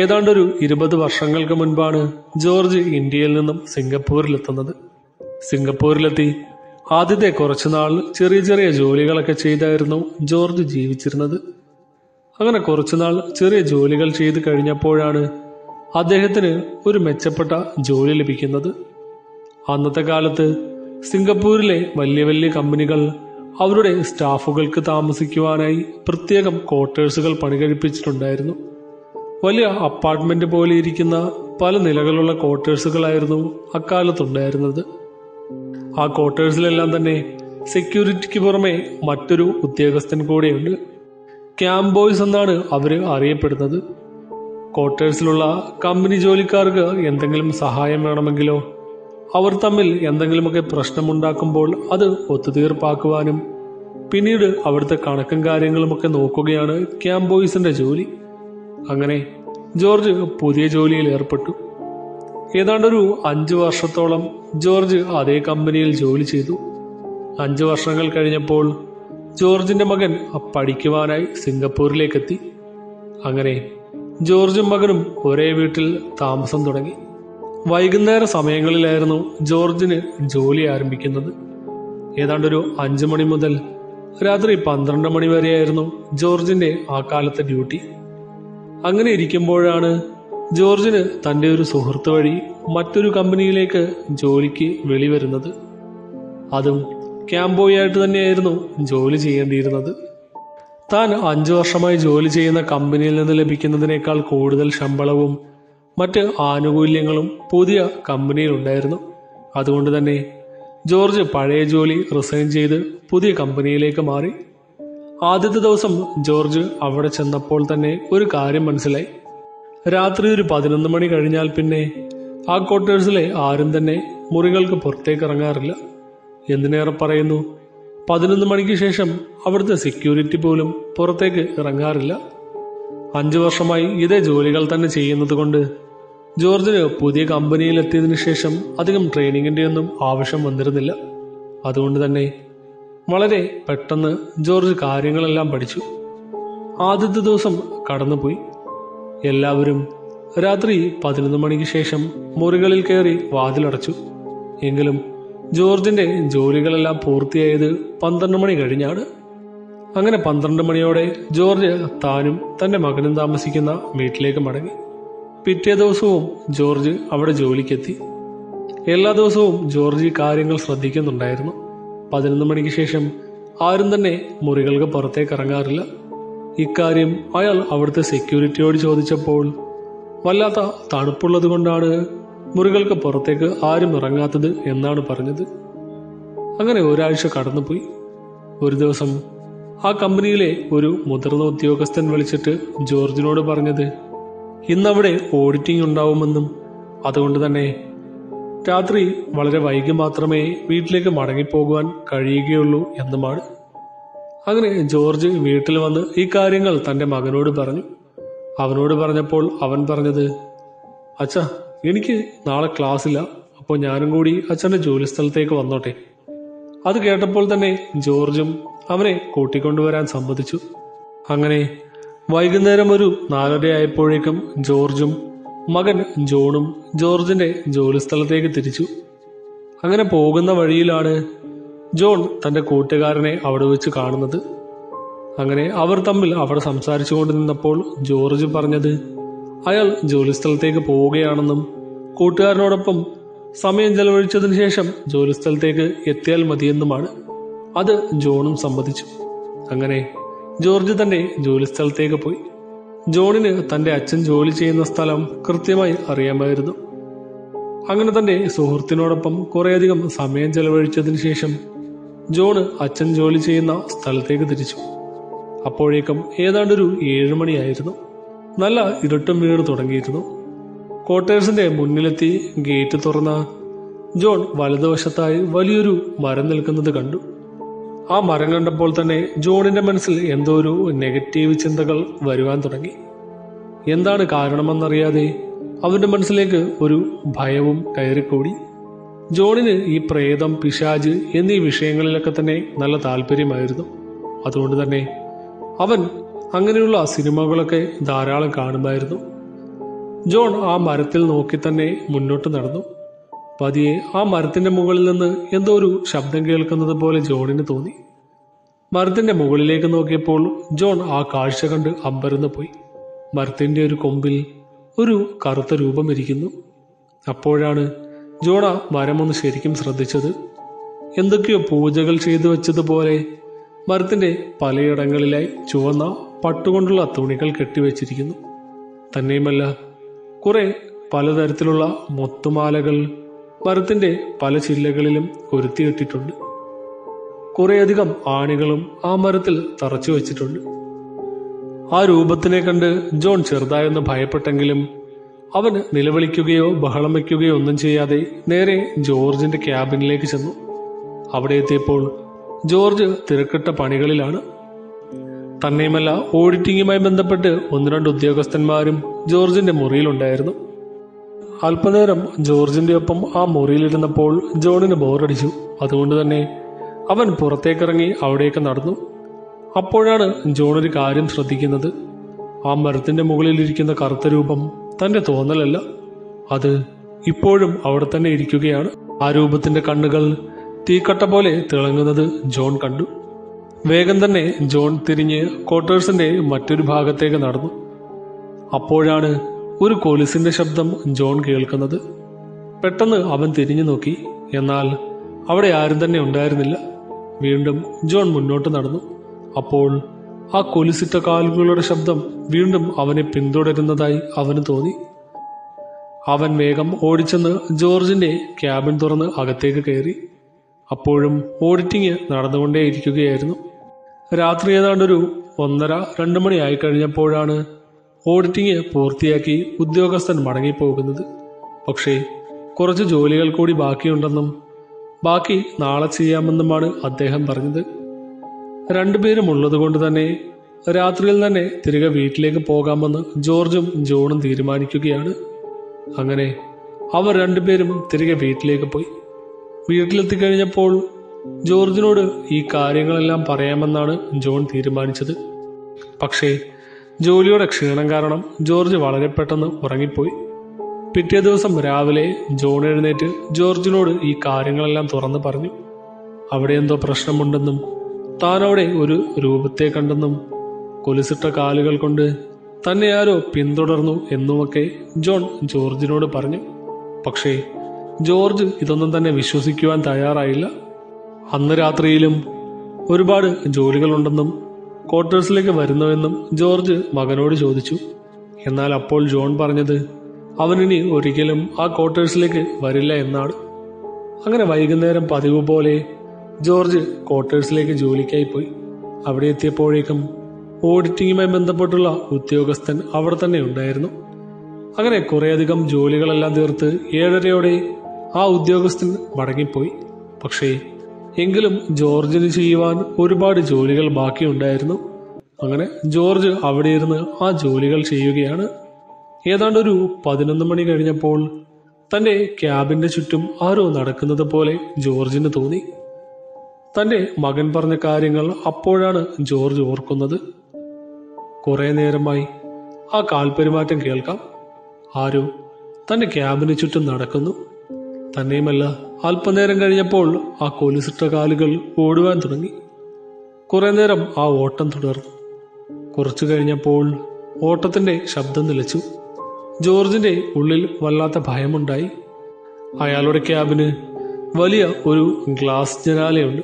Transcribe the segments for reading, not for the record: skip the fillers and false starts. ഏതാണ്ടൊരു 20 വർഷങ്ങൾക്ക് മുൻപാണ് ജോർജ് ഇന്ത്യയിൽ നിന്നും സിംഗപ്പൂരിലെത്തുന്നത്. സിംഗപ്പൂരിലെത്തി ആദ്യത്തെ കുറച്ചുനാൾ ചെറിയ ചെറിയ ജോലികളൊക്കെ ചെയ്തായിരുന്നു ജോർജ് ജീവിച്ചിരുന്നത്. അങ്ങനെ കുറച്ചുനാൾ ചെറിയ ജോലികൾ ചെയ്ത് കഴിഞ്ഞപ്പോഴാണ് അദ്ദേഹത്തിന് ഒരു മെച്ചപ്പെട്ട ജോലി ലഭിക്കുന്നത്. അന്നത്തെ കാലത്ത് സിംഗപ്പൂരിലെ വലിയ വലിയ കമ്പനികൾ അവരുടെ സ്റ്റാഫുകൾക്ക് താമസിക്കുവാനായി പ്രത്യേകം ക്വാർട്ടേഴ്സുകൾ പണികഴിപ്പിച്ചിട്ടുണ്ടായിരുന്നു. വലിയ അപ്പാർട്ട്മെന്റ് പോലെ ഇരിക്കുന്ന പല നിലകളുള്ള ക്വാർട്ടേഴ്സുകളായിരുന്നു അക്കാലത്തുണ്ടായിരുന്നത്. ആ ക്വാർട്ടേഴ്സിലെല്ലാം തന്നെ സെക്യൂരിറ്റിക്ക് പുറമെ മറ്റൊരു ഉദ്യോഗസ്ഥൻ കൂടെയുണ്ട്. ക്യാമ്പ് ബോയ്സ് എന്നാണ് അവർ അറിയപ്പെടുന്നത്. ക്വാർട്ടേഴ്സിലുള്ള കമ്പനി ജോലിക്കാർക്ക് എന്തെങ്കിലും സഹായം വേണമെങ്കിലോ അവർ തമ്മിൽ എന്തെങ്കിലുമൊക്കെ പ്രശ്നമുണ്ടാക്കുമ്പോൾ അത് ഒത്തുതീർപ്പാക്കുവാനും പിന്നീട് അവിടുത്തെ കണക്കും കാര്യങ്ങളുമൊക്കെ നോക്കുകയാണ് ക്യാമ്പ് ബോയ്സിന്റെ ജോലി. അങ്ങനെ ജോർജ് പുതിയ ജോലിയിൽ ഏർപ്പെട്ടു. ഏതാണ്ടൊരു 5 വർഷത്തോളം ജോർജ് അതേ കമ്പനിയിൽ ജോലി ചെയ്തു. 5 വർഷങ്ങൾ കഴിഞ്ഞപ്പോൾ ജോർജിന്റെ മകൻ പഠിക്കുവാനായി സിംഗപ്പൂരിലേക്കെത്തി. അങ്ങനെ ജോർജും മകനും ഒരേ വീട്ടിൽ താമസം തുടങ്ങി. വൈകുന്നേര സമയങ്ങളിലായിരുന്നു ജോർജിന് ജോലി ആരംഭിക്കുന്നത്. ഏതാണ്ടൊരു 5 മണി മുതൽ രാത്രി 12 മണി വരെയായിരുന്നു ജോർജിന്റെ ആ കാലത്തെ ഡ്യൂട്ടി. അങ്ങനെ ഇരിക്കുമ്പോഴാണ് ജോർജിന് തൻ്റെ ഒരു സുഹൃത്ത് വഴി മറ്റൊരു കമ്പനിയിലേക്ക് ജോലിക്ക് വെളിവരുന്നത്. അതും ക്യാമ്പോയായിട്ട് തന്നെയായിരുന്നു ജോലി ചെയ്യേണ്ടിയിരുന്നത്. താൻ 5 വർഷമായി ജോലി ചെയ്യുന്ന കമ്പനിയിൽ നിന്ന് ലഭിക്കുന്നതിനേക്കാൾ കൂടുതൽ ശമ്പളവും മറ്റ് ആനുകൂല്യങ്ങളും പുതിയ കമ്പനിയിലുണ്ടായിരുന്നു. അതുകൊണ്ട് തന്നെ ജോർജ് പഴയ ജോലി റിസൈൻ ചെയ്ത് പുതിയ കമ്പനിയിലേക്ക് മാറി. ആദ്യത്തെ ദിവസം ജോർജ് അവിടെ ചെന്നപ്പോൾ തന്നെ ഒരു കാര്യം മനസ്സിലായി. രാത്രി ഒരു 11 മണി കഴിഞ്ഞാൽ പിന്നെ ആ ക്വാർട്ടേഴ്സിലെ ആരും തന്നെ മുറികൾക്ക് പുറത്തേക്ക് ഇറങ്ങാറില്ല. എന്തിനേറെ പറയുന്നു, 11 മണിക്ക് ശേഷം അവിടുത്തെ സെക്യൂരിറ്റി പോലും പുറത്തേക്ക് ഇറങ്ങാറില്ല. 5 വർഷമായി ഇതേ ജോലികൾ തന്നെ ചെയ്യുന്നത് കൊണ്ട് ജോർജിന് പുതിയ കമ്പനിയിലെത്തിയതിനു ശേഷം അധികം ട്രെയിനിങ്ങിൻ്റെ ഒന്നും ആവശ്യം വന്നിരുന്നില്ല. അതുകൊണ്ട് തന്നെ വളരെ പെട്ടെന്ന് ജോർജ് കാര്യങ്ങളെല്ലാം പഠിച്ചു. ആദ്യത്തെ ദിവസം കടന്നുപോയി. എല്ലാവരും രാത്രി 11 മണിക്ക് ശേഷം മുറികളിൽ കയറി വാതിലടച്ചു. എങ്കിലും ജോർജിൻ്റെ ജോലികളെല്ലാം പൂർത്തിയായത് 12 മണി കഴിഞ്ഞാണ്. അങ്ങനെ 12 മണിയോടെ ജോർജ് താനും തൻ്റെ മകനും താമസിക്കുന്ന വീട്ടിലേക്ക് മടങ്ങി. പിറ്റേ ദിവസവും ജോർജ് അവിടെ ജോലിക്കെത്തി. എല്ലാ ദിവസവും ജോർജ് ഈ കാര്യങ്ങൾ ശ്രദ്ധിക്കുന്നുണ്ടായിരുന്നു. 11 മണിക്ക് ശേഷം ആരും തന്നെ മുറികൾക്ക് പുറത്തേക്ക് ഇറങ്ങാറില്ല. ഇക്കാര്യം അയാൾ അവിടുത്തെ സെക്യൂരിറ്റിയോട് ചോദിച്ചപ്പോൾ വല്ലാത്ത തണുപ്പുള്ളത് കൊണ്ടാണ് മുറികൾക്ക് പുറത്തേക്ക് ആരും ഇറങ്ങാത്തത് എന്നാണ് പറഞ്ഞത്. അങ്ങനെ ഒരാഴ്ച കടന്നുപോയി. ഒരു ദിവസം ആ കമ്പനിയിലെ ഒരു മുതിർന്ന ഉദ്യോഗസ്ഥൻ വിളിച്ചിട്ട് ജോർജിനോട് പറഞ്ഞത് ഇന്നവിടെ ഓഡിറ്റിംഗ് ഉണ്ടാവുമെന്നും അതുകൊണ്ട് തന്നെ രാത്രി വളരെ വൈകി മാത്രമേ വീട്ടിലേക്ക് മടങ്ങിപ്പോകുവാൻ കഴിയുകയുള്ളൂ എന്നുമാണ്. അങ്ങനെ ജോർജ് വീട്ടിൽ വന്ന് ഈ കാര്യങ്ങൾ തൻ്റെ മകനോട് പറഞ്ഞു. അവനോട് പറഞ്ഞപ്പോൾ അവൻ പറഞ്ഞത്, അച്ഛ എനിക്ക് നാളെ ക്ലാസ്സില്ല, അപ്പോൾ ഞാനും കൂടി അച്ഛൻ്റെ ജോലി സ്ഥലത്തേക്ക് വന്നോട്ടെ. അത് കേട്ടപ്പോൾ തന്നെ ജോർജും അവനെ കൂട്ടിക്കൊണ്ടുവരാൻ സമ്മതിച്ചു. അങ്ങനെ വൈകുന്നേരം ഒരു 4:30 ആയപ്പോഴേക്കും ജോർജും മകൻ ജോണും ജോർജിന്റെ ജോലിസ്ഥലത്തേക്ക് തിരിച്ചു. അങ്ങനെ പോകുന്ന വഴിയിലാണ് ജോൺ തൻ്റെ കൂട്ടുകാരനെ അവിടെ വെച്ച് കാണുന്നത്. അങ്ങനെ അവർ തമ്മിൽ അവിടെ സംസാരിച്ചു കൊണ്ട് നിന്നപ്പോൾ ജോർജ് പറഞ്ഞത് അയാൾ ജോലിസ്ഥലത്തേക്ക് പോവുകയാണെന്നും കൂട്ടുകാരനോടൊപ്പം സമയം ചെലവഴിച്ചതിന് ശേഷം ജോലിസ്ഥലത്തേക്ക് എത്തിയാൽ മതിയെന്നുമാണ്. അത് ജോണും സമ്മതിച്ചു. അങ്ങനെ ജോർജ് തൻ്റെ ജോലിസ്ഥലത്തേക്ക് പോയി. ജോണിന് തൻ്റെ അച്ഛൻ ജോലി ചെയ്യുന്ന സ്ഥലം കൃത്യമായി അറിയാമായിരുന്നു. അങ്ങനെ തൻ്റെ സുഹൃത്തിനോടൊപ്പം കുറേയധികം സമയം ചെലവഴിച്ചതിന് ശേഷം ജോണ് അച്ഛൻ ജോലി ചെയ്യുന്ന സ്ഥലത്തേക്ക് തിരിച്ചു. അപ്പോഴേക്കും ഏതാണ്ടൊരു 7 മണിയായിരുന്നു. നല്ല ഇരുട്ടും വീട് തുടങ്ങിയിരുന്നു. ക്വാർട്ടേഴ്സിൻ്റെ മുന്നിലെത്തി ഗേറ്റ് തുറന്ന ജോൺ വലതുവശത്തായി വലിയൊരു മരം നിൽക്കുന്നത് കണ്ടു. ആ മരം കണ്ടപ്പോൾ തന്നെ ജോണിന്റെ മനസ്സിൽ എന്തോ ഒരു നെഗറ്റീവ് ചിന്തകൾ വരുവാൻ തുടങ്ങി. എന്താണ് കാരണമെന്നറിയാതെ അവന്റെ മനസ്സിലേക്ക് ഒരു ഭയവും കയറിക്കൂടി. ജോണിന് ഈ പ്രേതം, പിശാജ് എന്നീ വിഷയങ്ങളിലൊക്കെ തന്നെ നല്ല താല്പര്യമായിരുന്നു. അതുകൊണ്ട് തന്നെ അവൻ അങ്ങനെയുള്ള സിനിമകളൊക്കെ ധാരാളം കാണുമായിരുന്നു. ജോൺ ആ മരത്തിൽ നോക്കി തന്നെ മുന്നോട്ട് നടന്നു. പതിയെ ആ മരത്തിൻ്റെ മുകളിൽ നിന്ന് എന്തോ ഒരു ശബ്ദം കേൾക്കുന്നത് പോലെ ജോണിന് തോന്നി. മരത്തിൻ്റെ മുകളിലേക്ക് നോക്കിയപ്പോൾ ജോൺ ആ കാഴ്ച കണ്ട് അമ്പരന്ന് പോയി. മരത്തിൻ്റെ ഒരു കൊമ്പിൽ ഒരു കറുത്ത രൂപം ഇരിക്കുന്നു. അപ്പോഴാണ് ജോൺ ആ മരമൊന്ന് ശരിക്കും ശ്രദ്ധിച്ചത്. എന്തൊക്കെയോ പൂജകൾ ചെയ്തു വെച്ചതുപോലെ മരത്തിൻ്റെ പലയിടങ്ങളിലായി ചുവന്ന പട്ടുകൊണ്ടുള്ള തുണികൾ കെട്ടിവെച്ചിരിക്കുന്നു. തന്നെയുമല്ല കുറെ പലതരത്തിലുള്ള മൊത്തുമാലകൾ മരത്തിൻ്റെ പല ചില്ലകളിലും കൊരുത്തിയിട്ടിട്ടുണ്ട്. കുറേയധികം ആണികളും ആ മരത്തിൽ തറച്ചു വച്ചിട്ടുണ്ട്. ആ രൂപത്തിനെ കണ്ട് ജോൺ ചെറുതായൊന്ന് ഭയപ്പെട്ടെങ്കിലും അവൻ നിലവിളിക്കുകയോ ബഹളം വയ്ക്കുകയോ ഒന്നും ചെയ്യാതെ നേരെ ജോർജിൻ്റെ ക്യാബിനിലേക്ക് ചെന്നു. അവിടെ എത്തിയപ്പോൾ ജോർജ് തിരക്കിട്ട പണികളിലാണ്. തന്നെയുമല്ല ഓഡിറ്റിങ്ങുമായി ബന്ധപ്പെട്ട് ഒന്ന് രണ്ട് ഉദ്യോഗസ്ഥന്മാരും ജോർജിന്റെ മുറിയിലുണ്ടായിരുന്നു. അല്പനേരം ജോർജിന്റെ ഒപ്പം ആ മുറിയിലിരുന്നപ്പോൾ ജോണിന് ബോറടിച്ചു. അതുകൊണ്ട് തന്നെ അവൻ പുറത്തേക്കിറങ്ങി അവിടേക്ക് നടന്നു. അപ്പോഴാണ് ജോണൊരു കാര്യം ശ്രദ്ധിക്കുന്നത്. ആ മരത്തിന്റെ മുകളിലിരിക്കുന്ന കറുത്ത രൂപം തന്റെ തോന്നലല്ല, അത് ഇപ്പോഴും അവിടെ തന്നെ ഇരിക്കുകയാണ്. ആ രൂപത്തിന്റെ കണ്ണുകൾ തീക്കട്ട പോലെ തിളങ്ങുന്നത് ജോൺ കണ്ടു. വേഗം തന്നെ ജോൺ തിരിഞ്ഞ് ക്വാർട്ടേഴ്സിന്റെ മറ്റൊരു ഭാഗത്തേക്ക് നടന്നു. അപ്പോഴാണ് ഒരു കൊലുസിന്റെ ശബ്ദം ജോൺ കേൾക്കുന്നത്. പെട്ടെന്ന് അവൻ തിരിഞ്ഞു നോക്കി, എന്നാൽ അവിടെ ആരും തന്നെ ഉണ്ടായിരുന്നില്ല. വീണ്ടും ജോൺ മുന്നോട്ട് നടന്നു. അപ്പോൾ ആ കൊലുസിട്ട കാലുകളുടെ ശബ്ദം വീണ്ടും അവനെ പിന്തുടരുന്നതായി അവന് തോന്നി. അവൻ വേഗം ഓടിച്ചെന്ന് ജോർജിന്റെ ക്യാബിൻ തുറന്ന് അകത്തേക്ക് കയറി. അപ്പോഴും ഓഡിറ്റിങ് നടന്നുകൊണ്ടേയിരിക്കുകയായിരുന്നു. രാത്രി ഏതാണ്ടൊരു 1:30-2 മണി ആയി കഴിഞ്ഞപ്പോഴാണ് ഓഡിറ്റിങ് പൂർത്തിയാക്കി ഉദ്യോഗസ്ഥൻ മടങ്ങിപ്പോകുന്നത്. പക്ഷേ കുറച്ച് ജോലികൾ കൂടി ബാക്കിയുണ്ടെന്നും ബാക്കി നാളെ ചെയ്യാമെന്നുമാണ് അദ്ദേഹം പറഞ്ഞത്. രണ്ടുപേരും ഉള്ളതുകൊണ്ട് തന്നെ രാത്രിയിൽ തന്നെ തിരികെ വീട്ടിലേക്ക് പോകാമെന്ന് ജോർജും ജോണും തീരുമാനിക്കുകയാണ്. അങ്ങനെ അവർ രണ്ടുപേരും തിരികെ വീട്ടിലേക്ക് പോയി. വീട്ടിലെത്തിക്കഴിഞ്ഞപ്പോൾ ജോർജിനോട് ഈ കാര്യങ്ങളെല്ലാം പറയാമെന്നാണ് ജോൺ തീരുമാനിച്ചത്. പക്ഷേ ജോലിയുടെ ക്ഷീണം കാരണം ജോർജ് വളരെ പെട്ടെന്ന് ഉറങ്ങിപ്പോയി. പിറ്റേ ദിവസം രാവിലെ ജോൺ എഴുന്നേറ്റ് ജോർജിനോട് ഈ കാര്യങ്ങളെല്ലാം തുറന്നു പറഞ്ഞു. അവിടെ എന്തോ പ്രശ്നമുണ്ടെന്നും താനവിടെ ഒരു രൂപത്തെ കണ്ടെന്നും കൊലുസിട്ട കാലുകൾ കൊണ്ട് തന്നെ ആരോ പിന്തുടർന്നു എന്നുമൊക്കെ ജോൺ ജോർജിനോട് പറഞ്ഞു. പക്ഷേ ജോർജ് ഇതൊന്നും തന്നെ വിശ്വസിക്കുവാൻ തയ്യാറായില്ല. അന്ന് രാത്രിയിലും ഒരുപാട് ജോലികളുണ്ടെന്നും ക്വാർട്ടേഴ്സിലേക്ക് വരുന്നുവെന്നും ജോർജ് മകനോട് ചോദിച്ചു. എന്നാൽ അപ്പോൾ ജോൺ പറഞ്ഞത് അവനിനി ഒരിക്കലും ആ ക്വാർട്ടേഴ്സിലേക്ക് വരില്ല എന്നാണ്. അങ്ങനെ വൈകുന്നേരം പതിവ് പോലെ ജോർജ് ക്വാർട്ടേഴ്സിലേക്ക് ജോലിക്കായി പോയി. അവിടെ എത്തിയപ്പോഴേക്കും ഓഡിറ്റിങ്ങുമായി ബന്ധപ്പെട്ടുള്ള ഉദ്യോഗസ്ഥൻ അവിടെ തന്നെ ഉണ്ടായിരുന്നു. അങ്ങനെ കുറേയധികം ജോലികളെല്ലാം തീർത്ത് 7:30 ആ ഉദ്യോഗസ്ഥൻ മടങ്ങിപ്പോയി. പക്ഷേ എങ്കിലും ജോർജിന് ചെയ്യുവാൻ ഒരുപാട് ജോലികൾ ബാക്കിയുണ്ടായിരുന്നു. അങ്ങനെ ജോർജ് അവിടെ ഇരുന്ന് ആ ജോലികൾ ചെയ്യുകയാണ്. ഏതാണ്ടൊരു 11 മണി കഴിഞ്ഞപ്പോൾ തൻ്റെ ക്യാബിൻ്റെ ചുറ്റും ആരോ നടക്കുന്നത് പോലെ ജോർജിന് തോന്നി. തൻ്റെ മകൻ പറഞ്ഞ കാര്യങ്ങൾ അപ്പോഴാണ് ജോർജ് ഓർക്കുന്നത്. കുറേ നേരമായി ആ കാൽപെരുമാറ്റം കേൾക്കാം. ആരോ തൻ്റെ ക്യാബിന് ചുറ്റും നടക്കുന്നു. തന്നെയുമല്ല അല്പനേരം കഴിഞ്ഞപ്പോൾ ആ കൊലുസിട്ട കാലുകൾ ഓടുവാൻ തുടങ്ങി. കുറേ നേരം ആ ഓട്ടം തുടർന്നു. കുറച്ചു കഴിഞ്ഞപ്പോൾ ഓട്ടത്തിൻ്റെ ശബ്ദം നിലച്ചു. ജോർജിൻ്റെ ഉള്ളിൽ വല്ലാത്ത ഭയമുണ്ടായി. അയാളുടെ ക്യാബിന് വലിയ ഒരു ഗ്ലാസ് ജനാലയുണ്ട്.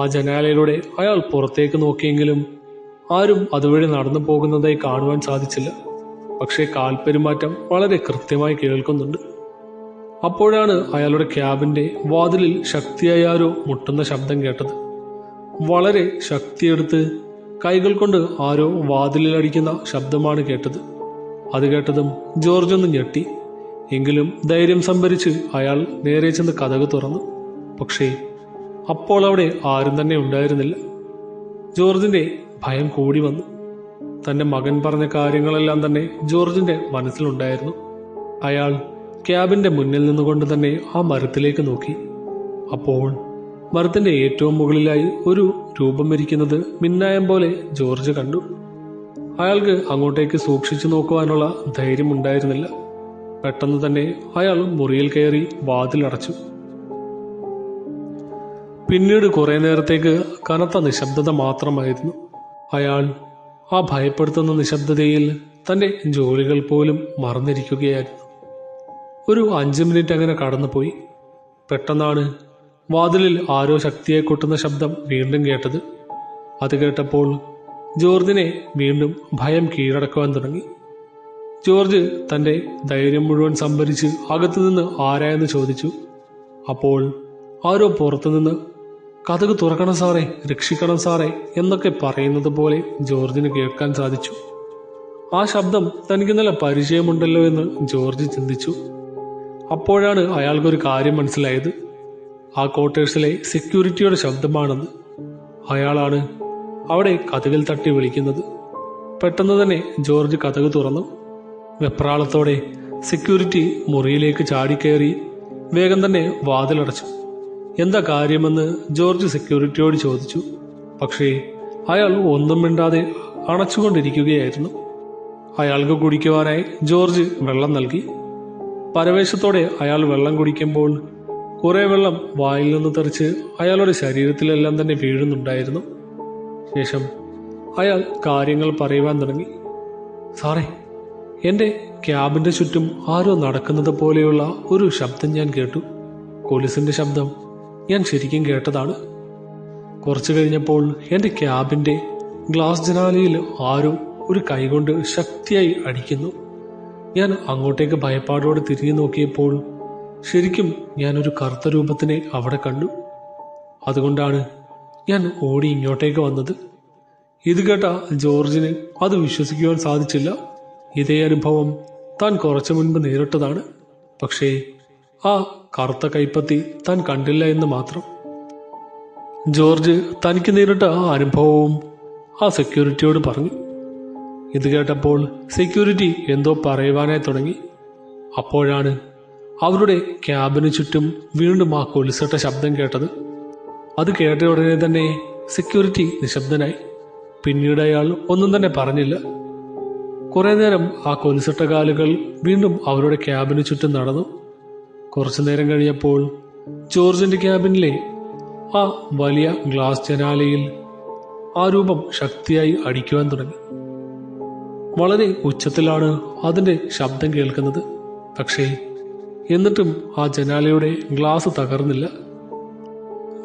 ആ ജനാലയിലൂടെ അയാൾ പുറത്തേക്ക് നോക്കിയെങ്കിലും ആരും അതുവഴി നടന്നു പോകുന്നതായി കാണുവാൻ സാധിച്ചില്ല. പക്ഷേ കാൽപെരുമാറ്റം വളരെ കൃത്യമായി കേൾക്കുന്നുണ്ട്. അപ്പോഴാണ് അയാളുടെ ക്യാബിൻ്റെ വാതിലിൽ ശക്തിയായി ആരോ മുട്ടുന്ന ശബ്ദം കേട്ടത്. വളരെ ശക്തിയെടുത്ത് കൈകൾ കൊണ്ട് ആരോ വാതിലിലടിക്കുന്ന ശബ്ദമാണ് കേട്ടത്. അത് കേട്ടതും ജോർജ് ഒന്ന് ഞെട്ടി. എങ്കിലും ധൈര്യം സംഭരിച്ച് അയാൾ നേരെ ചെന്ന് കതക് തുറന്നു. പക്ഷേ അപ്പോൾ അവിടെ ആരും തന്നെ ഉണ്ടായിരുന്നില്ല. ജോർജിൻ്റെ ഭയം കൂടി വന്നു. തൻ്റെ മകൻ പറഞ്ഞ കാര്യങ്ങളെല്ലാം തന്നെ ജോർജിൻ്റെ മനസ്സിലുണ്ടായിരുന്നു. അയാൾ ക്യാബിൻ്റെ മുന്നിൽ നിന്നുകൊണ്ട് തന്നെ ആ മരത്തിലേക്ക് നോക്കി. അപ്പോൾ മരത്തിൻ്റെ ഏറ്റവും മുകളിലായി ഒരു രൂപം ഇരിക്കുന്നത് മിന്നായം പോലെ ജോർജ് കണ്ടു. അയാൾക്ക് അങ്ങോട്ടേക്ക് സൂക്ഷിച്ചു നോക്കുവാനുള്ള ധൈര്യം ഉണ്ടായിരുന്നില്ല. പെട്ടെന്ന് തന്നെ അയാൾ മുറിയിൽ കയറി വാതിലടച്ചു. പിന്നീട് കുറേ നേരത്തേക്ക് കനത്ത നിശബ്ദത മാത്രമായിരുന്നു. അയാൾ ആ ഭയപ്പെടുത്തുന്ന നിശബ്ദതയിൽ തൻ്റെ ജോലികൾ പോലും മറന്നിരിക്കുകയായിരുന്നു. ഒരു 5 മിനിറ്റ് അങ്ങനെ കടന്നുപോയി. പെട്ടെന്നാണ് വാതിലിൽ ആരോ ശക്തിയെ കൊട്ടുന്ന ശബ്ദം വീണ്ടും കേട്ടത്. അത് കേട്ടപ്പോൾ ജോർജിനെ വീണ്ടും ഭയം കീഴടക്കുവാൻ തുടങ്ങി. ജോർജ് തൻ്റെ ധൈര്യം മുഴുവൻ സംഭരിച്ച് അകത്തുനിന്ന് ആരായെന്ന് ചോദിച്ചു. അപ്പോൾ ആരോ പുറത്തുനിന്ന് കഥക് തുറക്കണം സാറേ, രക്ഷിക്കണം സാറേ എന്നൊക്കെ പറയുന്നത് പോലെ ജോർജിന് കേൾക്കാൻ സാധിച്ചു. ആ ശബ്ദം തനിക്ക് നല്ല പരിചയമുണ്ടല്ലോ എന്ന് ജോർജ് ചിന്തിച്ചു. അപ്പോഴാണ് അയാൾക്കൊരു കാര്യം മനസ്സിലായത്. ആ ക്വാർട്ടേഴ്സിലെ സെക്യൂരിറ്റിയുടെ ശബ്ദമാണെന്ന്. അയാളാണ് അവിടെ കഥകിൽ തട്ടി വിളിക്കുന്നത്. പെട്ടെന്ന് തന്നെ ജോർജ് കഥക് തുറന്നു. വെപ്രാളത്തോടെ സെക്യൂരിറ്റി മുറിയിലേക്ക് ചാടിക്കയറി വേഗം തന്നെ വാതിലടച്ചു. എന്താ കാര്യമെന്ന് ജോർജ് സെക്യൂരിറ്റിയോട് ചോദിച്ചു. പക്ഷേ അയാൾ ഒന്നും മിണ്ടാതെ അണച്ചുകൊണ്ടിരിക്കുകയായിരുന്നു. അയാൾക്ക് കുടിക്കുവാനായി ജോർജ് വെള്ളം നൽകി. പരവേശത്തോടെ അയാൾ വെള്ളം കുടിക്കുമ്പോൾ കുറേ വെള്ളം വായിൽ നിന്ന് തെറിച്ച് അയാളുടെ ശരീരത്തിലെല്ലാം തന്നെ വീഴുന്നുണ്ടായിരുന്നു. ശേഷം അയാൾ കാര്യങ്ങൾ പറയുവാൻ തുടങ്ങി. സാറേ, എൻ്റെ ക്യാബിൻ്റെ ചുറ്റും ആരോ നടക്കുന്നത് പോലെയുള്ള ഒരു ശബ്ദം ഞാൻ കേട്ടു. കൊലുസിൻ്റെ ശബ്ദം ഞാൻ ശരിക്കും കേട്ടതാണ്. കുറച്ചു കഴിഞ്ഞപ്പോൾ എൻ്റെ ക്യാബിൻ്റെ ഗ്ലാസ് ജനാലയിൽ ആരോ ഒരു കൈകൊണ്ട് ശക്തിയായി അടിക്കുന്നു. ഞാൻ അങ്ങോട്ടേക്ക് ഭയപ്പാടോടെ തിരിഞ്ഞു നോക്കിയപ്പോൾ ശരിക്കും ഞാനൊരു കറുത്ത രൂപത്തിനെ അവിടെ കണ്ടു. അതുകൊണ്ടാണ് ഞാൻ ഓടി ഇങ്ങോട്ടേക്ക് വന്നത്. ഇത് കേട്ട ജോർജിന് അത് വിശ്വസിക്കുവാൻ സാധിച്ചില്ല. ഇതേ അനുഭവം താൻ കുറച്ചു മുൻപ് നേരിട്ടതാണ്. പക്ഷേ ആ കറുത്ത കൈപ്പത്തി താൻ കണ്ടില്ല എന്ന് മാത്രം. ജോർജ് തനിക്ക് നേരിട്ട ആ അനുഭവവും ആ സെക്യൂരിറ്റിയോട് പറഞ്ഞു. ഇത് കേട്ടപ്പോൾ സെക്യൂരിറ്റി എന്തോ പറയുവാനായി തുടങ്ങി. അപ്പോഴാണ് അവരുടെ ക്യാബിന് ചുറ്റും വീണ്ടും ആ കൊലുസട്ട ശബ്ദം കേട്ടത്. അത് കേട്ട ഉടനെ തന്നെ സെക്യൂരിറ്റി നിശബ്ദനായി. പിന്നീട് അയാൾ ഒന്നും തന്നെ പറഞ്ഞില്ല. കുറേ നേരം ആ കൊലുസട്ട കാലുകൾ വീണ്ടും അവരുടെ ക്യാബിന് ചുറ്റും നടന്നു. കുറച്ചു നേരം കഴിഞ്ഞപ്പോൾ ജോർജിൻ്റെ ക്യാബിനിലെ ആ വലിയ ഗ്ലാസ് ജനാലയിൽ ആ രൂപം ശക്തിയായി അടിക്കുവാൻ തുടങ്ങി. വളരെ ഉച്ചത്തിലാണ് അതിൻ്റെ ശബ്ദം കേൾക്കുന്നത്. പക്ഷേ എന്നിട്ടും ആ ജനാലയുടെ ഗ്ലാസ് തകർന്നില്ല.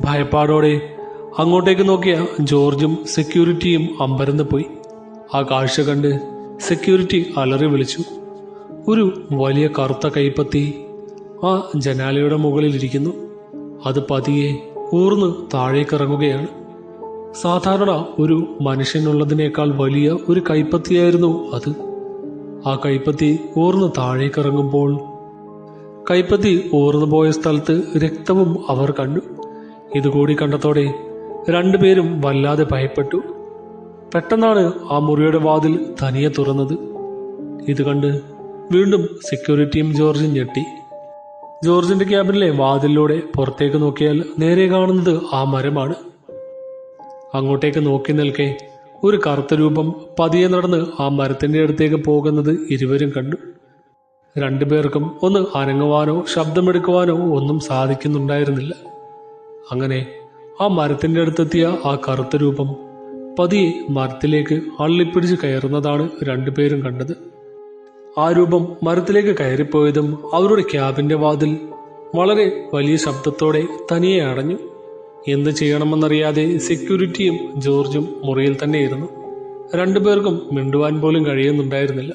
ഭയപ്പാടോടെ അങ്ങോട്ടേക്ക് നോക്കിയ ജോർജും സെക്യൂരിറ്റിയും അമ്പരന്ന് പോയി. ആ കാഴ്ച കണ്ട് സെക്യൂരിറ്റി അലറി വിളിച്ചു. ഒരു വലിയ കറുത്ത കൈപ്പത്തി ആ ജനാലയുടെ മുകളിലിരിക്കുന്നു. അത് പതിയെ ഊർന്ന് താഴേക്കിറങ്ങുകയാണ്. സാധാരണ ഒരു മനുഷ്യനുള്ളതിനേക്കാൾ വലിയ ഒരു കൈപ്പത്തിയായിരുന്നു അത്. ആ കൈപ്പത്തി ഊർന്ന് താഴേക്കിറങ്ങുമ്പോൾ കൈപ്പത്തി ഊർന്നു പോയ സ്ഥലത്ത് രക്തവും അവർ കണ്ടു. ഇതുകൂടി കണ്ടതോടെ രണ്ടുപേരും വല്ലാതെ ഭയപ്പെട്ടു. പെട്ടെന്നാണ് ആ മുറിയുടെ വാതിൽ തനിയെ തുറന്നത്. ഇത് കണ്ട് വീണ്ടും സെക്യൂരിറ്റിയും ജോർജും ഞെട്ടി. ജോർജിൻ്റെ ക്യാബിനിലെ വാതിലിലൂടെ പുറത്തേക്ക് നോക്കിയാൽ നേരെ കാണുന്നത് ആ മരമാണ്. അങ്ങോട്ടേക്ക് നോക്കി നിൽക്കെ ഒരു കറുത്ത രൂപം പതിയെ നടന്ന് ആ മരത്തിൻ്റെ അടുത്തേക്ക് പോകുന്നത് ഇരുവരും കണ്ടു. രണ്ടുപേർക്കും ഒന്ന് അനങ്ങുവാനോ ശബ്ദമെടുക്കുവാനോ ഒന്നും സാധിക്കുന്നുണ്ടായിരുന്നില്ല. അങ്ങനെ ആ മരത്തിൻ്റെ അടുത്തെത്തിയ ആ കറുത്ത രൂപം പതിയെ മരത്തിലേക്ക് അള്ളിപ്പിടിച്ച് കയറുന്നതാണ് രണ്ടുപേരും കണ്ടത്. ആ രൂപം മരത്തിലേക്ക് കയറിപ്പോയതും അവരുടെ ക്യാബിൻ്റെ വാതിൽ വളരെ വലിയ ശബ്ദത്തോടെ തനിയെ അടഞ്ഞു. എന്ത് ചെയ്യണമെന്നറിയാതെ സെക്യൂരിറ്റിയും ജോർജും മുറിയിൽ തന്നെയായിരുന്നു. രണ്ടുപേർക്കും മിണ്ടുവാൻ പോലും കഴിയുന്നുണ്ടായിരുന്നില്ല.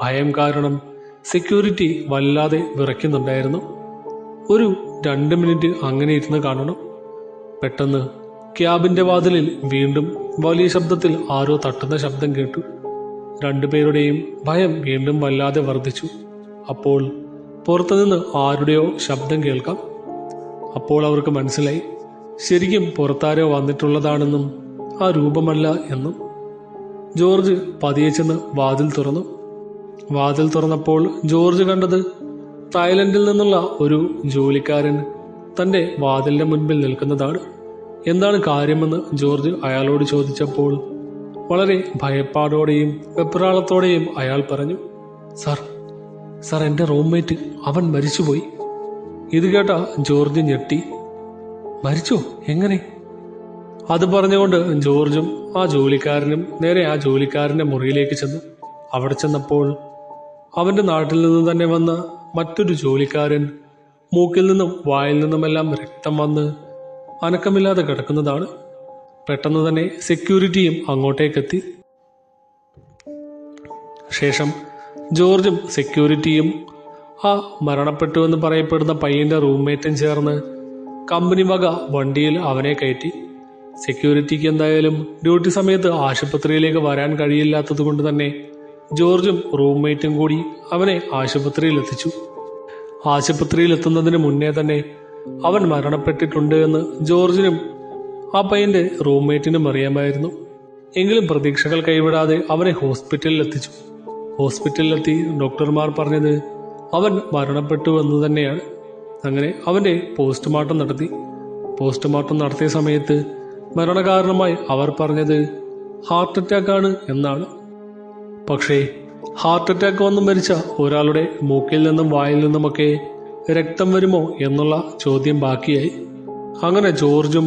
ഭയം കാരണം സെക്യൂരിറ്റി വല്ലാതെ വിറയ്ക്കുന്നുണ്ടായിരുന്നു. ഒരു 2 മിനിറ്റ് അങ്ങനെ ഇരുന്ന് കാണണം. പെട്ടെന്ന് ക്യാബിൻ്റെ വാതിലിൽ വീണ്ടും വലിയ ശബ്ദത്തിൽ ആരോ തട്ടുന്ന ശബ്ദം കേട്ടു. രണ്ടുപേരുടെയും ഭയം വീണ്ടും വല്ലാതെ വർദ്ധിച്ചു. അപ്പോൾ പുറത്തുനിന്ന് ആരുടെയോ ശബ്ദം കേൾക്കാം. അപ്പോൾ അവർക്ക് മനസ്സിലായി ശരിക്കും പുറത്താരോ വന്നിട്ടുള്ളതാണെന്നും ആ രൂപമല്ല എന്നും. ജോർജ് പതിയെ ചെന്ന് വാതിൽ തുറന്നു. വാതിൽ തുറന്നപ്പോൾ ജോർജ് കണ്ടത് തായ്ലൻഡിൽ നിന്നുള്ള ഒരു ജോലിക്കാരൻ തൻ്റെ വാതിലിൻ്റെ മുൻപിൽ നിൽക്കുന്നതാണ്. എന്താണ് കാര്യമെന്ന് ജോർജ് അയാളോട് ചോദിച്ചപ്പോൾ വളരെ ഭയപ്പാടോടെയും വെപ്രാളത്തോടെയും അയാൾ പറഞ്ഞു, സാർ സാർ എൻ്റെ റൂംമേറ്റ് അവൻ മരിച്ചുപോയി. ഇത് കേട്ട ജോർജ് ഞെട്ടി. മരിച്ചോ? എങ്ങനെ? അത് പറഞ്ഞുകൊണ്ട് ജോർജും ആ ജോലിക്കാരനും നേരെ ആ ജോലിക്കാരൻ്റെ മുറിയിലേക്ക് ചെന്നു. അവിടെ ചെന്നപ്പോൾ അവൻ്റെ നാട്ടിൽ നിന്ന് തന്നെ വന്ന മറ്റൊരു ജോലിക്കാരൻ മൂക്കിൽ നിന്നും വായിൽ നിന്നുമെല്ലാം രക്തം വന്ന് അനക്കമില്ലാതെ കിടക്കുന്നതാണ്. പെട്ടെന്ന് തന്നെ സെക്യൂരിറ്റിയും അങ്ങോട്ടേക്കെത്തി. ശേഷം ജോർജും സെക്യൂരിറ്റിയും ആ മരണപ്പെട്ടുവെന്ന് പറയപ്പെടുന്ന പയ്യൻ്റെ റൂംമേറ്റും ചേർന്ന് കമ്പനി വക വണ്ടിയിൽ അവനെ കയറ്റി. സെക്യൂരിറ്റിക്ക് എന്തായാലും ഡ്യൂട്ടി സമയത്ത് ആശുപത്രിയിലേക്ക് വരാൻ കഴിയില്ലാത്തത് കൊണ്ട് തന്നെ ജോർജും റൂംമേറ്റും കൂടി അവനെ ആശുപത്രിയിലെത്തിച്ചു. ആശുപത്രിയിലെത്തുന്നതിന് മുന്നേ തന്നെ അവൻ മരണപ്പെട്ടിട്ടുണ്ട് എന്ന് ജോർജിനും ആ പയ്യൻ്റെ റൂംമേറ്റിനും അറിയാമായിരുന്നു. എങ്കിലും പ്രതീക്ഷകൾ കൈവിടാതെ അവനെ ഹോസ്പിറ്റലിലെത്തിച്ചു. ഹോസ്പിറ്റലിലെത്തി ഡോക്ടർമാർ പറഞ്ഞത് അവൻ മരണപ്പെട്ടു എന്ന് തന്നെയാണ്. അങ്ങനെ അവൻ്റെ പോസ്റ്റ്മോർട്ടം നടത്തി. പോസ്റ്റ്മോർട്ടം നടത്തിയ സമയത്ത് മരണകാരണമായി അവർ പറഞ്ഞത് ഹാർട്ട് അറ്റാക്കാണ് എന്നാണ്. പക്ഷേ ഹാർട്ട് അറ്റാക്ക് വന്ന് മരിച്ച ഒരാളുടെ മൂക്കിൽ നിന്നും വായിൽ നിന്നുമൊക്കെ രക്തം വരുമോ എന്നുള്ള ചോദ്യം ബാക്കിയായി. അങ്ങനെ ജോർജും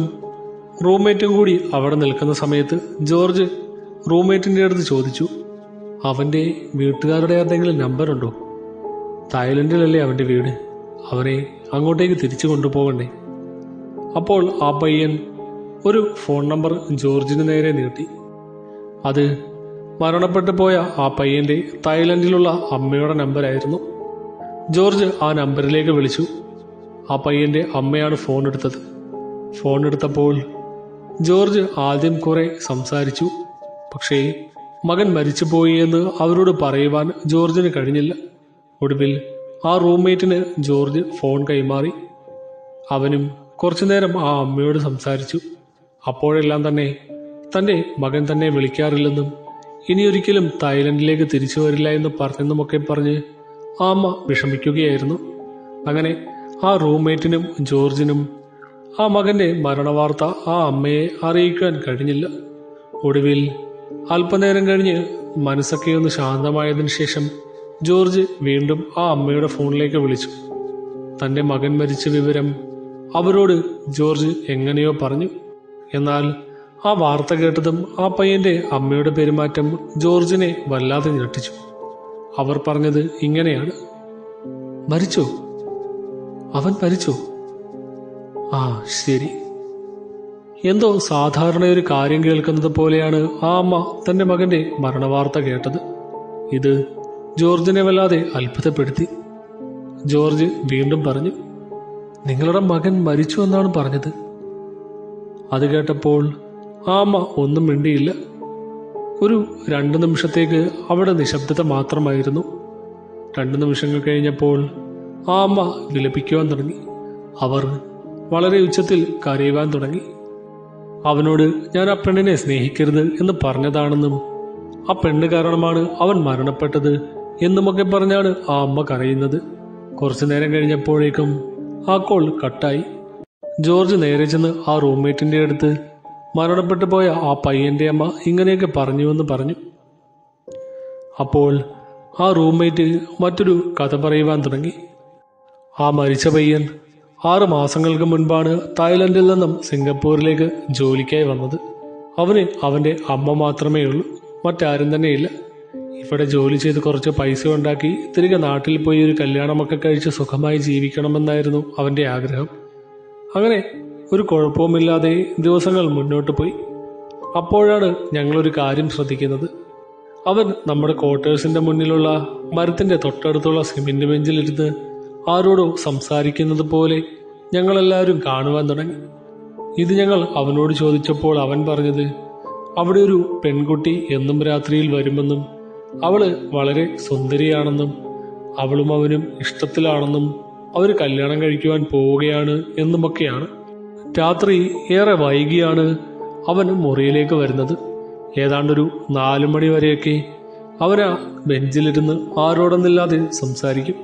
റൂംമേറ്റും കൂടി അവിടെ നിൽക്കുന്ന സമയത്ത് ജോർജ് റൂംമേറ്റിൻ്റെ അടുത്ത് ചോദിച്ചു, അവൻ്റെ വീട്ടുകാരുടെ ആരുടെയെങ്കിലും നമ്പറുണ്ടോ? തായ്ലൻഡിലല്ലേ അവൻ്റെ വീട്, അവനെ അങ്ങോട്ടേക്ക് തിരിച്ചു കൊണ്ടുപോകണ്ടേ? അപ്പോൾ ആ പയ്യൻ ഒരു ഫോൺ നമ്പർ ജോർജിന് നേരെ നീട്ടി. അത് മരണപ്പെട്ടു പോയ ആ പയ്യൻ്റെ തായ്ലൻഡിലുള്ള അമ്മയുടെ നമ്പറായിരുന്നു. ജോർജ് ആ നമ്പറിലേക്ക് വിളിച്ചു. ആ പയ്യൻ്റെ അമ്മയാണ് ഫോൺ എടുത്തത്. ഫോൺ എടുത്തപ്പോൾ ജോർജ് ആദ്യം കുറെ സംസാരിച്ചു. പക്ഷേ മകൻ മരിച്ചുപോയി എന്ന് അവരോട് പറയുവാൻ ജോർജിന് കഴിഞ്ഞില്ല. ഒടുവിൽ ആ റൂംമേറ്റിന് ജോർജ് ഫോൺ കൈമാറി. അവനും കുറച്ചുനേരം ആ അമ്മയോട് സംസാരിച്ചു. അപ്പോഴെല്ലാം തന്നെ തൻ്റെ മകൻ തന്നെ വിളിക്കാറില്ലെന്നും ഇനിയൊരിക്കലും തായ്ലൻഡിലേക്ക് തിരിച്ചു വരില്ല എന്ന് പറഞ്ഞെന്നുമൊക്കെ പറഞ്ഞ് ആ അമ്മ വിഷമിക്കുകയായിരുന്നു. അങ്ങനെ ആ റൂംമേറ്റിനും ജോർജിനും ആ മകൻ്റെ മരണവാർത്ത ആ അമ്മയെ അറിയിക്കാൻ കഴിഞ്ഞില്ല. ഒടുവിൽ അല്പനേരം കഴിഞ്ഞ് മനസ്സൊക്കെ ഒന്ന് ശാന്തമായതിനു ശേഷം ജോർജ് വീണ്ടും ആ അമ്മയുടെ ഫോണിലേക്ക് വിളിച്ചു. തൻ്റെ മകൻ മരിച്ച വിവരം അവരോട് ജോർജ് എങ്ങനെയോ പറഞ്ഞു. എന്നാൽ ആ വാർത്ത കേട്ടതും ആ പയ്യൻ്റെ അമ്മയുടെ പെരുമാറ്റം ജോർജിനെ വല്ലാതെ ഞെട്ടിച്ചു. അവർ പറഞ്ഞത് ഇങ്ങനെയാണ്, മരിച്ചോ? അവൻ മരിച്ചോ? ആ ശരി. എന്തോ സാധാരണ ഒരു കാര്യം കേൾക്കുന്നത് പോലെയാണ് ആ അമ്മ തൻ്റെ മകൻ്റെ മരണവാർത്ത കേട്ടത്. ഇത് ജോർജിനെ വല്ലാതെ അത്ഭുതപ്പെടുത്തി. ജോർജ് വീണ്ടും പറഞ്ഞു, നിങ്ങളുടെ മകൻ മരിച്ചു എന്നാണ് പറഞ്ഞത്. അത് കേട്ടപ്പോൾ ആ അമ്മ ഒന്നും മിണ്ടിയില്ല. ഒരു 2 നിമിഷത്തേക്ക് അവിടെ നിശബ്ദത മാത്രമായിരുന്നു. 2 നിമിഷങ്ങൾ കഴിഞ്ഞപ്പോൾ ആ അമ്മ വിലപിക്കുവാൻ തുടങ്ങി. അവർ വളരെ ഉച്ചത്തിൽ കരയുവാൻ തുടങ്ങി. അവനോട് ഞാൻ ആ പെണ്ണിനെ സ്നേഹിക്കരുത് എന്ന് പറഞ്ഞതാണെന്നും ആ പെണ്ണ് കാരണമാണ് അവൻ മരണപ്പെട്ടത് എന്നുമൊക്കെ പറഞ്ഞാണ് ആ അമ്മ കരയുന്നത്. കുറച്ചു നേരം കഴിഞ്ഞപ്പോഴേക്കും ആ കോൾ കട്ടായി. ജോർജ് നേരെ ചെന്ന് ആ റൂംമേറ്റിൻ്റെ അടുത്ത് മരണപ്പെട്ടു പോയ ആ പയ്യൻ്റെ അമ്മ ഇങ്ങനെയൊക്കെ പറഞ്ഞുവെന്ന് പറഞ്ഞു. അപ്പോൾ ആ റൂംമേറ്റ് മറ്റൊരു കഥ പറയുവാൻ തുടങ്ങി. ആ മരിച്ച പയ്യൻ 6 മാസങ്ങൾക്ക് മുൻപാണ് തായ്ലൻഡിൽ നിന്നും സിംഗപ്പൂരിലേക്ക് ജോലിക്കായി വന്നത്. അവന് അവൻ്റെ അമ്മ മാത്രമേ ഉള്ളൂ, മറ്റാരും തന്നെയില്ല. ഇവിടെ ജോലി ചെയ്ത് കുറച്ച് പൈസ ഉണ്ടാക്കി തിരികെ നാട്ടിൽ പോയി ഒരു കല്യാണമൊക്കെ കഴിച്ച് സുഖമായി ജീവിക്കണമെന്നായിരുന്നു അവൻ്റെ ആഗ്രഹം. അങ്ങനെ ഒരു കുഴപ്പവുമില്ലാതെ ദിവസങ്ങൾ മുന്നോട്ട് പോയി. അപ്പോഴാണ് ഞങ്ങളൊരു കാര്യം ശ്രദ്ധിക്കുന്നത്. അവൻ നമ്മുടെ ക്വാർട്ടേഴ്സിൻ്റെ മുന്നിലുള്ള മരത്തിൻ്റെ തൊട്ടടുത്തുള്ള സിമെൻറ്റ് ബെഞ്ചിലിരുന്ന് ആരോടോ സംസാരിക്കുന്നത് പോലെ ഞങ്ങളെല്ലാവരും കാണുവാൻ തുടങ്ങി. ഇത് ഞങ്ങൾ അവനോട് ചോദിച്ചപ്പോൾ അവൻ പറഞ്ഞത് അവിടെ ഒരു പെൺകുട്ടി എന്നും രാത്രിയിൽ വരുമെന്നും അവള് വളരെ സുന്ദരിയാണെന്നും അവളും അവനും ഇഷ്ടത്തിലാണെന്നും അവർ കല്യാണം കഴിക്കുവാൻ പോവുകയാണ് എന്നുമൊക്കെയാണ്. രാത്രി ഏറെ വൈകിയാണ് അവൻ മുറിയിലേക്ക് വരുന്നത്. ഏതാണ്ടൊരു 4 മണി വരെയൊക്കെ അവനാ ബെഞ്ചിലിരുന്ന് ആരോടൊന്നില്ലാതെ സംസാരിക്കും.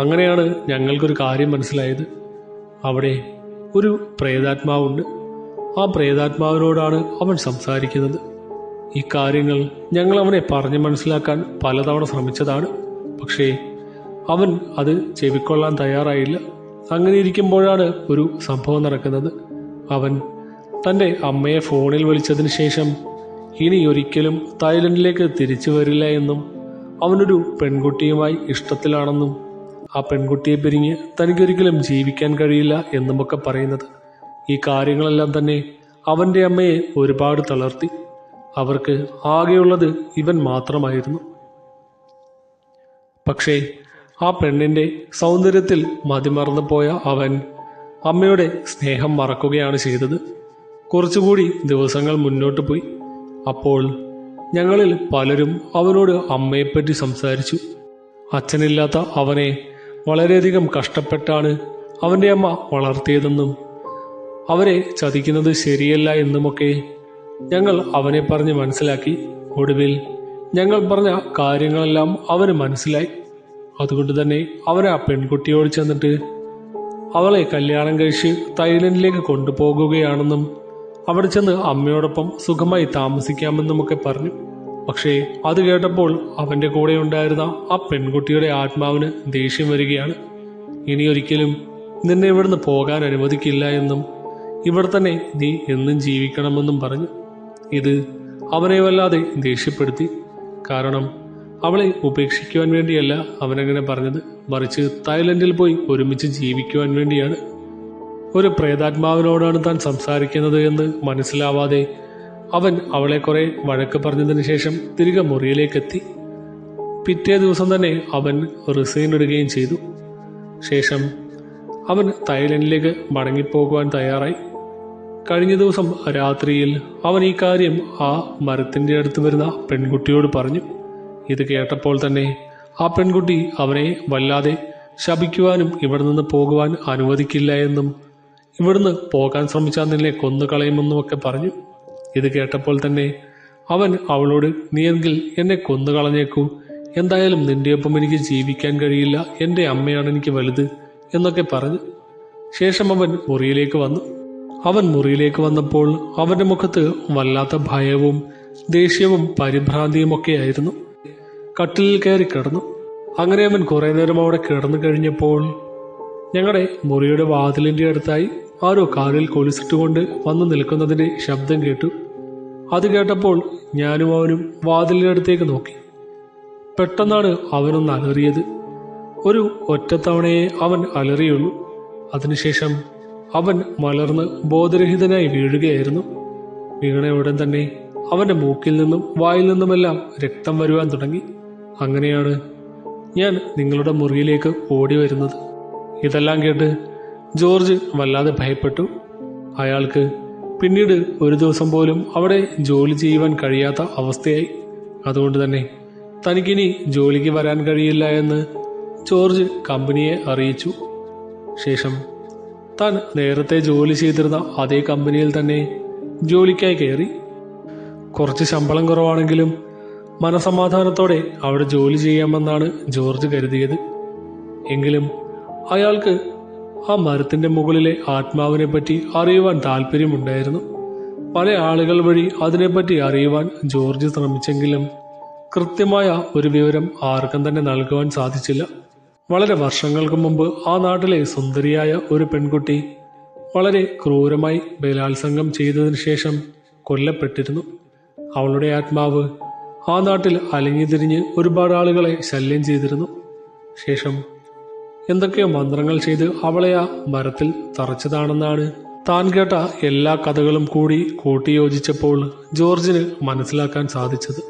അങ്ങനെയാണ് ഞങ്ങൾക്കൊരു കാര്യം മനസ്സിലായത്, അവിടെ ഒരു പ്രേതാത്മാവുണ്ട്, ആ പ്രേതാത്മാവിനോടാണ് അവൻ സംസാരിക്കുന്നത്. ഇക്കാര്യങ്ങൾ ഞങ്ങൾ അവനെ പറഞ്ഞ് മനസ്സിലാക്കാൻ പലതവണ ശ്രമിച്ചതാണ്. പക്ഷേ അവൻ അത് ചെവിക്കൊള്ളാൻ തയ്യാറായില്ല. അങ്ങനെയിരിക്കുമ്പോഴാണ് ഒരു സംഭവം നടക്കുന്നത്. അവൻ തൻ്റെ അമ്മയെ ഫോണിൽ വിളിച്ചതിന് ശേഷം ഇനി ഒരിക്കലും തായ്ലൻഡിലേക്ക് തിരിച്ചു വരില്ല എന്നും അവനൊരു പെൺകുട്ടിയുമായി ഇഷ്ടത്തിലാണെന്നും ആ പെൺകുട്ടിയെ പിരിഞ്ഞ് തനിക്കൊരിക്കലും ജീവിക്കാൻ കഴിയില്ല എന്നുമൊക്കെ പറയുന്നത്. ഈ കാര്യങ്ങളെല്ലാം തന്നെ അവൻ്റെ അമ്മയെ ഒരുപാട് തളർത്തി. അവർക്ക് ആകെയുള്ളത് ഇവൻ മാത്രമായിരുന്നു. പക്ഷേ ആ പെണ്ണിൻ്റെ സൗന്ദര്യത്തിൽ മതിമറന്നു പോയ അവൻ അമ്മയുടെ സ്നേഹം മറക്കുകയാണ് ചെയ്തത്. കുറച്ചുകൂടി ദിവസങ്ങൾ മുന്നോട്ട് പോയി. അപ്പോൾ ഞങ്ങളിൽ പലരും അവനോട് അമ്മയെപ്പറ്റി സംസാരിച്ചു. അച്ഛനില്ലാത്ത അവനെ വളരെയധികം കഷ്ടപ്പെട്ടാണ് അവൻ്റെ അമ്മ വളർത്തിയതെന്നും അവരെ ചതിക്കുന്നത് ശരിയല്ല എന്നുമൊക്കെ ഞങ്ങൾ അവനെ പറഞ്ഞ് മനസ്സിലാക്കി. ഒടുവിൽ ഞങ്ങൾ പറഞ്ഞ കാര്യങ്ങളെല്ലാം അവന് മനസ്സിലായി. അതുകൊണ്ട് തന്നെ അവനെ ആ പെൺകുട്ടിയോട് ചെന്നിട്ട് അവളെ കല്യാണം കഴിച്ച് തായ്ലൻഡിലേക്ക് കൊണ്ടുപോകുകയാണെന്നും അവിടെ ചെന്ന് അമ്മയോടൊപ്പം സുഖമായി താമസിക്കാമെന്നുമൊക്കെ പറഞ്ഞു. പക്ഷേ അത് കേട്ടപ്പോൾ അവൻ്റെ കൂടെ ഉണ്ടായിരുന്ന ആ പെൺകുട്ടിയുടെ ആത്മാവിന് ദേഷ്യം വരികയാണ്. ഇനിയൊരിക്കലും നിന്നെ ഇവിടുന്ന് പോകാൻ അനുവദിക്കില്ല എന്നും ഇവിടെ തന്നെ നീ എന്നും ജീവിക്കണമെന്നും പറഞ്ഞു. ഇത് അവനെ വല്ലാതെ ദേഷ്യപ്പെടുത്തി. കാരണം അവളെ ഉപേക്ഷിക്കുവാൻ വേണ്ടിയല്ല അവനങ്ങനെ പറഞ്ഞത്, മറിച്ച് തായ്ലൻഡിൽ പോയി ഒരുമിച്ച് ജീവിക്കുവാൻ വേണ്ടിയാണ്. ഒരു പ്രേതാത്മാവിനോടാണ് താൻ സംസാരിക്കുന്നത് എന്ന് മനസ്സിലാവാതെ അവൻ അവളെ കുറെ വഴക്ക് പറഞ്ഞതിന് ശേഷം തിരികെ മുറിയിലേക്കെത്തി. പിറ്റേ ദിവസം തന്നെ അവൻ റിസൈൻ ഇടുകയും ചെയ്തു. ശേഷം അവൻ തായ്ലൻഡിലേക്ക് മടങ്ങിപ്പോകുവാൻ തയ്യാറായി. കഴിഞ്ഞ ദിവസം രാത്രിയിൽ അവൻ ഈ കാര്യം ആ മരത്തിൻ്റെ അടുത്ത് വരുന്ന പെൺകുട്ടിയോട് പറഞ്ഞു. ഇത് കേട്ടപ്പോൾ തന്നെ ആ പെൺകുട്ടി അവനെ വല്ലാതെ ശപിക്കുവാനും ഇവിടെ നിന്ന് പോകുവാൻ അനുവദിക്കില്ല എന്നും ഇവിടുന്ന് പോകാൻ ശ്രമിച്ചാൽ നിന്നെ കൊന്നുകളയുമെന്നുമൊക്കെ പറഞ്ഞു. ഇത് കേട്ടപ്പോൾ തന്നെ അവൻ അവളോട് നീയെങ്കിൽ എന്നെ കൊന്നുകളഞ്ഞേക്കൂ, എന്തായാലും നിന്റെ ഒപ്പം എനിക്ക് ജീവിക്കാൻ കഴിയില്ല, എൻ്റെ അമ്മയാണ് എനിക്ക് വലുത് എന്നൊക്കെ പറഞ്ഞു. ശേഷം അവൻ മുറിയിലേക്ക് വന്നു. അവൻ മുറിയിലേക്ക് വന്നപ്പോൾ അവൻ്റെ മുഖത്ത് വല്ലാത്ത ഭയവും ദേഷ്യവും പരിഭ്രാന്തിയുമൊക്കെയായിരുന്നു. കട്ടിലിൽ കയറി കിടന്നു. അങ്ങനെ അവൻ കുറേ നേരം അവിടെ കിടന്നു കഴിഞ്ഞപ്പോൾ ഞങ്ങളുടെ മുറിയുടെ വാതിലിൻ്റെ അടുത്തായി ആരോ കാറിൽ കൊലിച്ചിട്ടുകൊണ്ട് വന്നു നിൽക്കുന്നതിൻ്റെ ശബ്ദം കേട്ടു. അത് കേട്ടപ്പോൾ ഞാനും അവനും വാതിലിൻ്റെ അടുത്തേക്ക് നോക്കി. പെട്ടെന്നാണ് അവനൊന്ന് അലറിയത്. ഒരു ഒറ്റത്തവണയെ അവൻ അലറിയുള്ളൂ. അതിനുശേഷം അവൻ മലർന്ന് ബോധരഹിതനായി വീഴുകയായിരുന്നു. വീണ ഉടൻ തന്നെ അവൻ്റെ മൂക്കിൽ നിന്നും വായിൽ നിന്നുമെല്ലാം രക്തം വരുവാൻ തുടങ്ങി. അങ്ങനെയാണ് ഞാൻ നിങ്ങളുടെ മുറിയിലേക്ക് ഓടി വരുന്നത്. ഇതെല്ലാം കേട്ട് ജോർജ് വല്ലാതെ ഭയപ്പെട്ടു. അയാൾക്ക് പിന്നീട് ഒരു ദിവസം പോലും അവിടെ ജോലി ചെയ്യുവാൻ കഴിയാത്ത അവസ്ഥയായി. അതുകൊണ്ട് തന്നെ തനിക്കിനി ജോലിക്ക് വരാൻ കഴിയില്ല എന്ന് ജോർജ് കമ്പനിയെ അറിയിച്ചു. ശേഷം താൻ നേരത്തെ ജോലി ചെയ്തിരുന്ന അതേ കമ്പനിയിൽ തന്നെ ജോലിക്കായി കയറി. കുറച്ച് ശമ്പളം കുറവാണെങ്കിലും മനസമാധാനത്തോടെ അവിടെ ജോലി ചെയ്യാമെന്നാണ് ജോർജ് കരുതിയത്. എങ്കിലും അയാൾക്ക് ആ മരത്തിൻ്റെ മുകളിലെ ആത്മാവിനെ പറ്റി അറിയുവാൻ താല്പര്യമുണ്ടായിരുന്നു. പല ആളുകൾ വഴി അതിനെപ്പറ്റി അറിയുവാൻ ജോർജ് ശ്രമിച്ചെങ്കിലും കൃത്യമായ ഒരു വിവരം ആർക്കും തന്നെ നൽകുവാൻ സാധിച്ചില്ല. വളരെ വർഷങ്ങൾക്ക് മുമ്പ് ആ നാട്ടിലെ സുന്ദരിയായ ഒരു പെൺകുട്ടി വളരെ ക്രൂരമായി ബലാത്സംഗം ചെയ്തതിന് ശേഷം കൊല്ലപ്പെട്ടിരുന്നു. അവളുടെ ആത്മാവ് ആ നാട്ടിൽ അലഞ്ഞു തിരിഞ്ഞ് ഒരുപാട് ആളുകളെ ശല്യം ചെയ്തിരുന്നു. ശേഷം എന്തൊക്കെയോ മന്ത്രങ്ങൾ ചെയ്ത് അവളെ ആ മരത്തിൽ തറച്ചതാണെന്നാണ് താൻ കേട്ട എല്ലാ കഥകളും കൂടി കൂട്ടിയോജിച്ചപ്പോൾ ജോർജിന് മനസ്സിലാക്കാൻ സാധിച്ചത്.